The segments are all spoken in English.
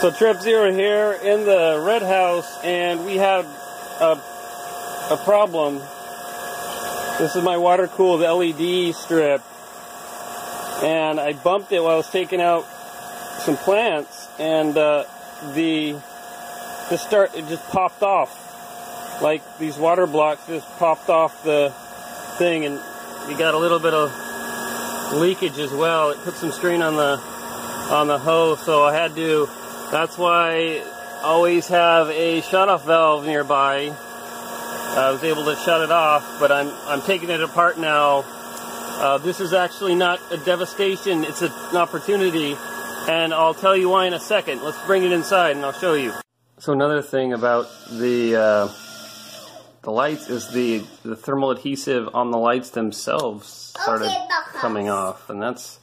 So Trip Zero here in the red house, and we have a problem. This is my water-cooled LED strip, and I bumped it while I was taking out some plants, and it just popped off. Like these water blocks just popped off the thing, and you got a little bit of leakage as well. It put some strain on the hose, so I had to. That's why I always have a shut-off valve nearby. I was able to shut it off, but I'm taking it apart now. This is actually not a devastation, it's an opportunity, and I'll tell you why in a second. Let's bring it inside and I'll show you. So another thing about the lights is the thermal adhesive on the lights themselves started coming off, and that's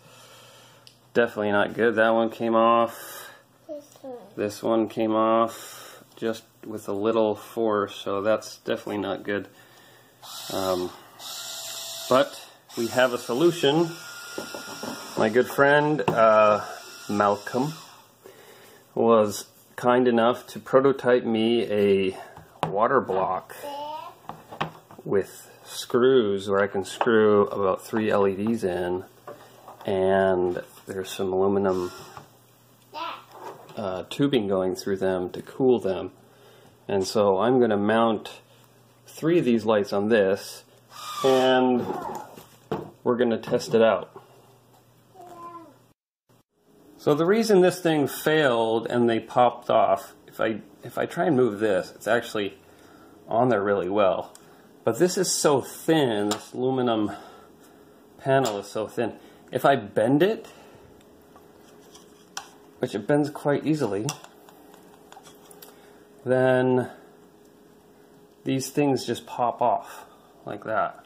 definitely not good. That one came off. This one came off just with a little force, so that's definitely not good. But we have a solution. My good friend Malcolm was kind enough to prototype me a water block with screws where I can screw about 3 LEDs in, and there's some aluminum tubing going through them to cool them. And so I'm going to mount 3 of these lights on this, and we're going to test it out. So the reason this thing failed and they popped off, if I try and move this, it's actually on there really well. But this is so thin, this aluminum panel is so thin. If I bend it, which it bends quite easily, then these things just pop off like that.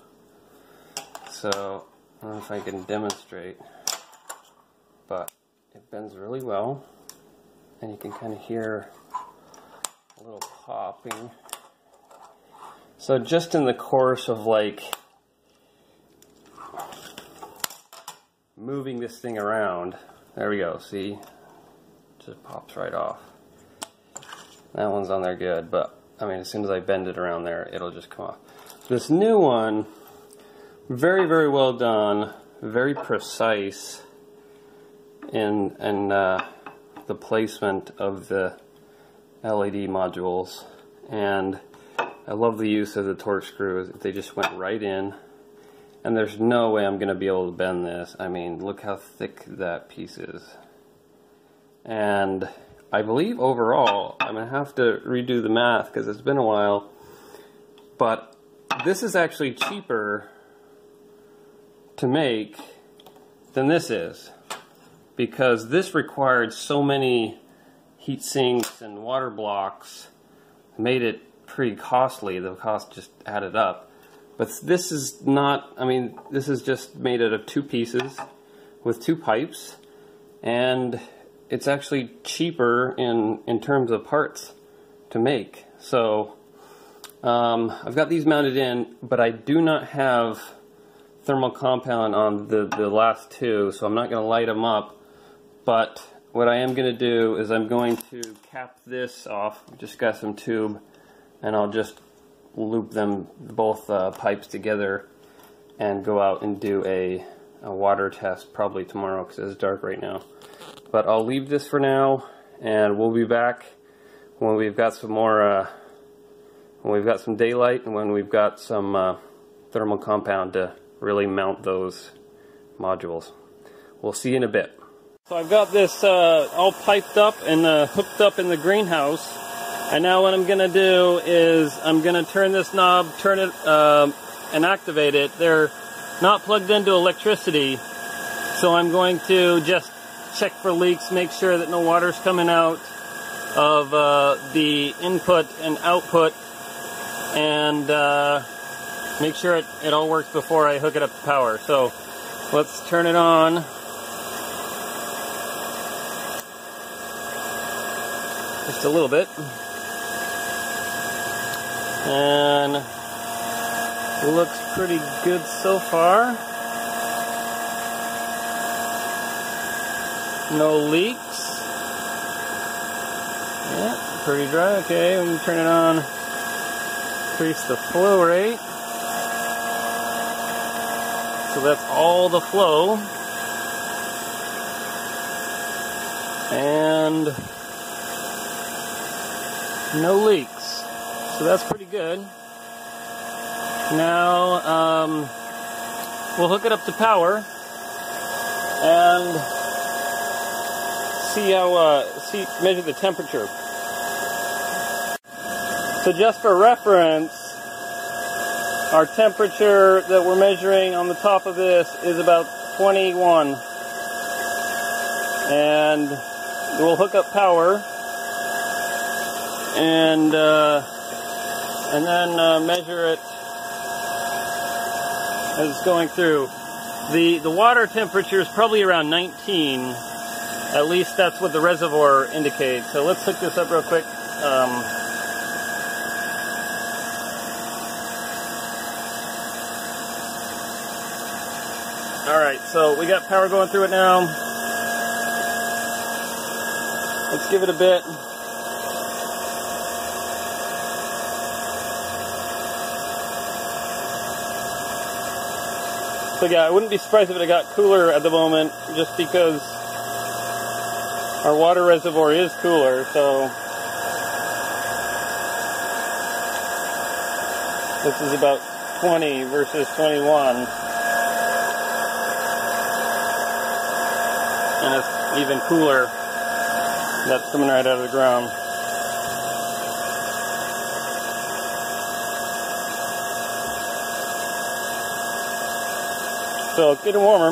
So I don't know if I can demonstrate, but it bends really well, and you can kind of hear a little popping. So just in the course of like moving this thing around, there we go, see? Just pops right off. That one's on there good, but I mean, as soon as I bend it around there, it'll just come off. This new one, very, very well done, very precise in the placement of the LED modules, and I love the use of the Torx screws. They just went right in, and there's no way I'm going to be able to bend this. I mean, look how thick that piece is. And I believe overall, I'm going to have to redo the math because it's been a while, but this is actually cheaper to make than this is, because this required so many heat sinks and water blocks, made it pretty costly. The cost just added up. But this is not, I mean, this is just made out of 2 pieces with 2 pipes, and it's actually cheaper in terms of parts to make. So I've got these mounted in, but I do not have thermal compound on the last 2, so I'm not going to light them up. But what I am going to do is I'm going to cap this off. I've just got some tube, and I'll just loop them both pipes together and go out and do a water test probably tomorrow because it's dark right now. But I'll leave this for now, and we'll be back when we've got some more, when we've got some daylight, and when we've got some thermal compound to really mount those modules. We'll see you in a bit. So I've got this all piped up and hooked up in the greenhouse, and now what I'm going to do is I'm going to turn this knob, turn it, and activate it. They're not plugged into electricity, so I'm going to just check for leaks, make sure that no water's coming out of the input and output, and make sure it all works before I hook it up to power. So let's turn it on. Just a little bit. And looks pretty good so far. No leaks. pretty dry. Okay, we can turn it on. Increase the flow rate. So that's all the flow. And no leaks. So that's pretty good. Now we'll hook it up to power and see how measure the temperature. So just for reference, our temperature that we're measuring on the top of this is about 21, and we'll hook up power and then measure it as it's going through. The water temperature is probably around 19. At least that's what the reservoir indicates. So let's hook this up real quick. Alright, so we got power going through it now. Let's give it a bit. So yeah, I wouldn't be surprised if it got cooler at the moment, just because our water reservoir is cooler, so this is about 20 versus 21. And it's even cooler. That's coming right out of the ground. So it's getting warmer.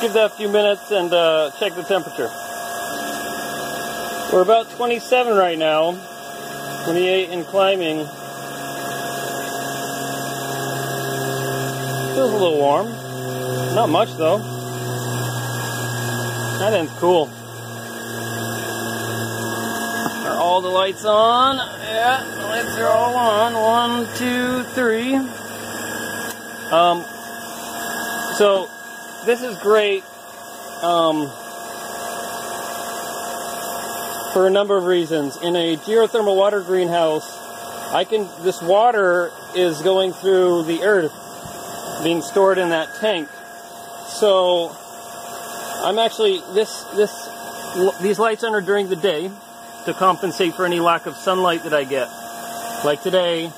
Give that a few minutes and check the temperature. We're about 27 right now, 28 and climbing. Feels a little warm. Not much though. That end's cool. Are all the lights on? Yeah, the lights are all on. 1, 2, 3. So this is great for a number of reasons. In a geothermal water greenhouse, this water is going through the earth, being stored in that tank. So I'm actually these lights on are during the day to compensate for any lack of sunlight that I get. Like today,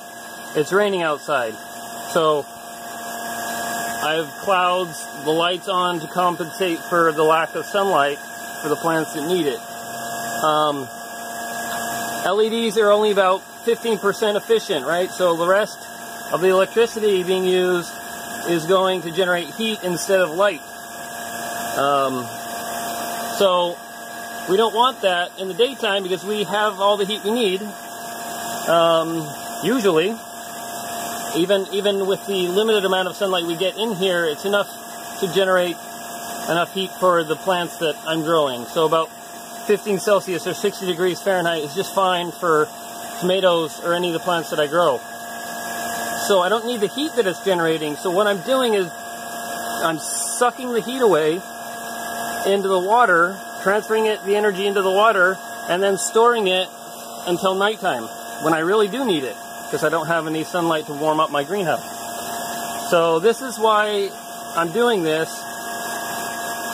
it's raining outside, so I have clouds, the lights on to compensate for the lack of sunlight for the plants that need it. LEDs are only about 15% efficient, right? So the rest of the electricity being used is going to generate heat instead of light. So we don't want that in the daytime because we have all the heat we need, usually. Even with the limited amount of sunlight we get in here, it's enough to generate enough heat for the plants that I'm growing. So about 15 Celsius or 60 degrees Fahrenheit is just fine for tomatoes or any of the plants that I grow. So I don't need the heat that it's generating. So what I'm doing is I'm sucking the heat away into the water, transferring the energy into the water, and then storing it until nighttime when I really do need it, because I don't have any sunlight to warm up my greenhouse. So this is why I'm doing this,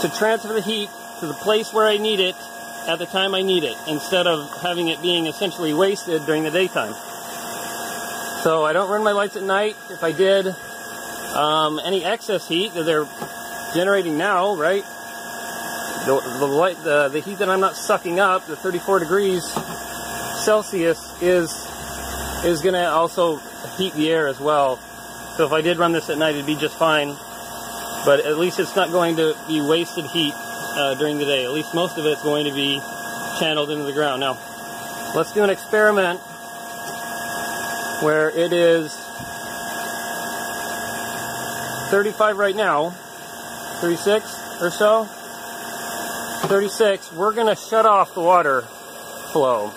to transfer the heat to the place where I need it at the time I need it, instead of having it being essentially wasted during the daytime. So I don't run my lights at night. If I did, any excess heat that they're generating now, right? The heat that I'm not sucking up, the 34 degrees Celsius, is going to also heat the air as well. So if I did run this at night, it'd be just fine. But at least it's not going to be wasted heat during the day. At least most of it's going to be channeled into the ground. Now, let's do an experiment where it is 35 right now, 36 or so, 36. We're going to shut off the water flow.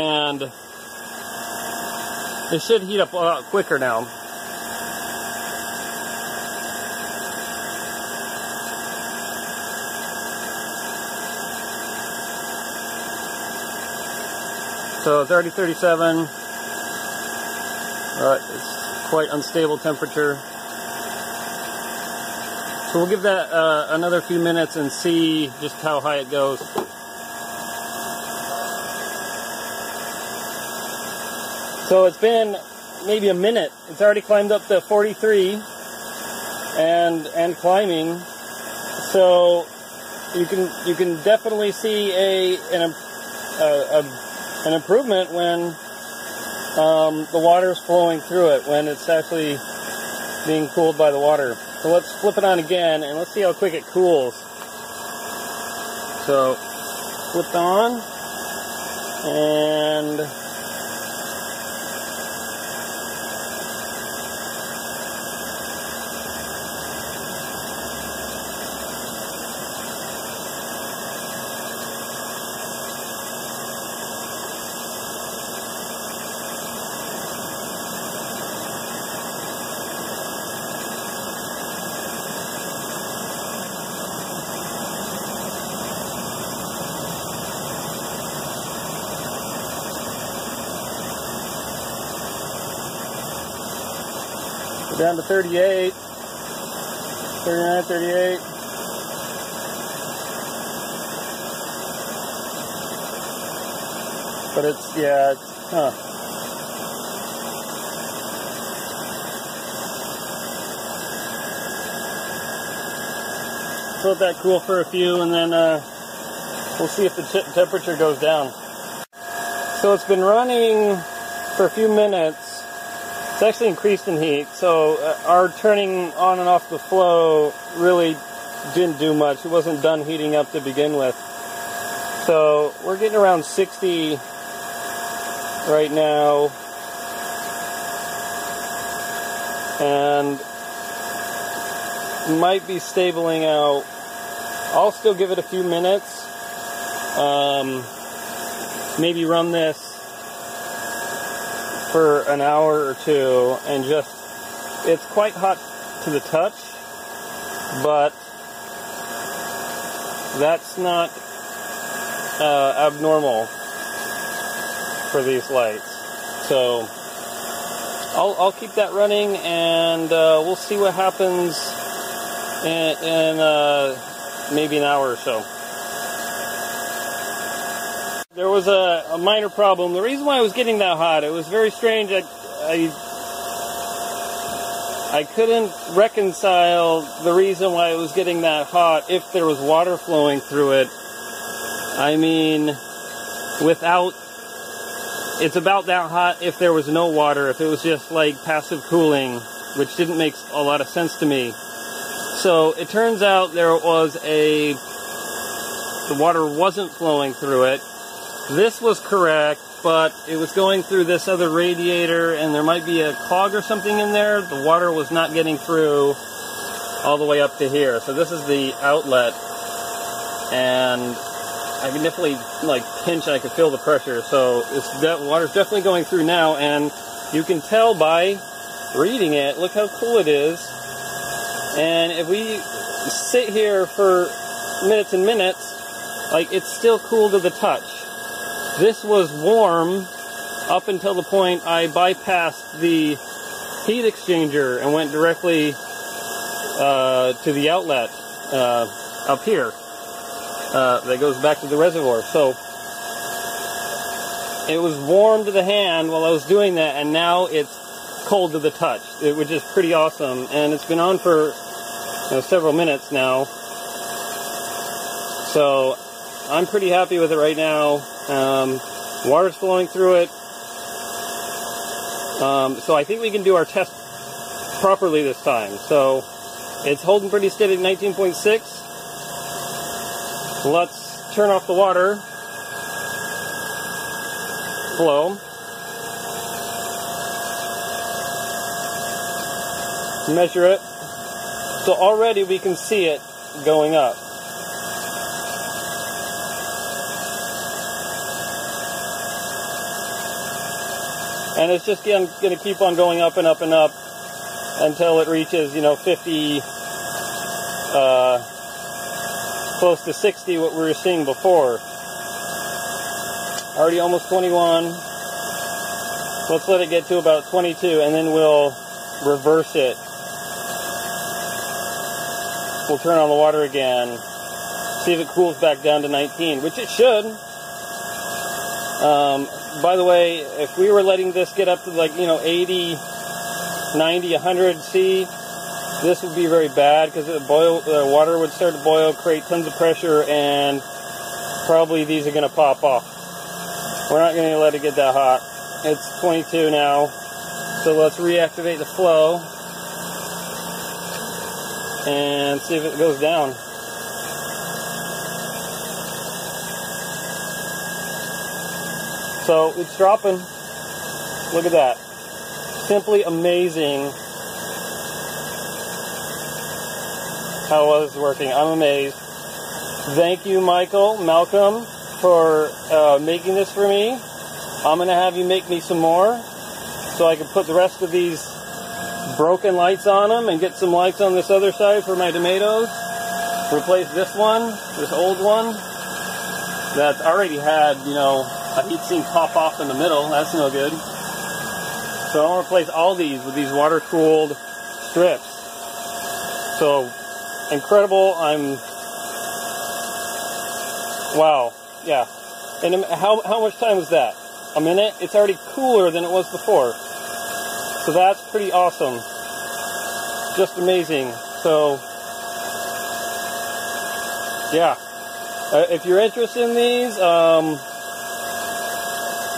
And it should heat up a lot quicker now. So it's already 37, but it's quite unstable temperature. So we'll give that another few minutes and see just how high it goes. So it's been maybe a minute. It's already climbed up to 43 and climbing. So you can definitely see an improvement when the water is flowing through it, when it's actually being cooled by the water. So let's flip it on again and let's see how quick it cools. So flipped on, and down to 38, 39, 38. But it's, yeah, huh. Let's let that cool for a few, and then we'll see if the temperature goes down. So it's been running for a few minutes. It's actually increased in heat, so our turning on and off the flow really didn't do much. It wasn't done heating up to begin with. So we're getting around 60 right now. And might be stabling out. I'll still give it a few minutes. Maybe run this for an hour or two, and just, it's quite hot to the touch, but that's not abnormal for these lights. So I'll keep that running, and we'll see what happens in maybe an hour or so. There was a minor problem. The reason why it was getting that hot, it was very strange. I couldn't reconcile the reason why it was getting that hot if there was water flowing through it. I mean, without, it's about that hot if there was no water, if it was just like passive cooling, which didn't make a lot of sense to me. So it turns out there was the water wasn't flowing through it. This was correct, but it was going through this other radiator, and there might be a clog or something in there. The water was not getting through all the way up to here. So this is the outlet, and I can definitely like pinch, and I can feel the pressure. So that water's definitely going through now, and you can tell by reading it. Look how cool it is. And if we sit here for minutes and minutes, like, it's still cool to the touch. This was warm up until the point I bypassed the heat exchanger and went directly to the outlet up here that goes back to the reservoir. So it was warm to the hand while I was doing that, and now it's cold to the touch, which is pretty awesome. And it's been on for, you know, several minutes now. So I'm pretty happy with it right now. Water's flowing through it. So I think we can do our test properly this time. So it's holding pretty steady at 19.6. Let's turn off the water flow. Measure it. So already we can see it going up. And it's just going to keep on going up and up and up until it reaches, you know, 50, close to 60, what we were seeing before. already almost 21. Let's let it get to about 22 and then we'll reverse it. We'll turn on the water again, see if it cools back down to 19, which it should. By the way, if we were letting this get up to, like, you know, 80, 90, 100 C, this would be very bad because the water would start to boil, create tons of pressure, and probably these are going to pop off. We're not going to let it get that hot. It's 22 now, so let's reactivate the flow and see if it goes down. So it's dropping. Look at that. Simply amazing how well this is working. I'm amazed. Thank you, Malcolm, for making this for me. I'm going to have you make me some more so I can put the rest of these broken lights on them and get some lights on this other side for my tomatoes. Replace this one, this old one, that's already had, you know, a heat sink pop off in the middle. That's no good. So I'll replace all these with these water-cooled strips. So incredible. Wow. Yeah. And how much time was that? A minute? It's already cooler than it was before. So that's pretty awesome. Just amazing. So yeah. If you're interested in these,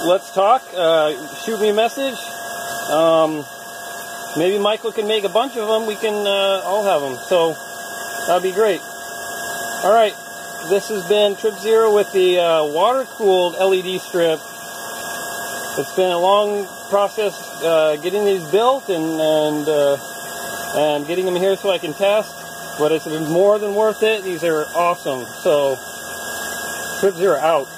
let's talk. Shoot me a message. Maybe Michael can make a bunch of them. We can all have them. So that'd be great. All right. This has been Trip Zero with the water-cooled LED strip. It's been a long process getting these built and getting them here so I can test. But it's been more than worth it. These are awesome. So Trip Zero out.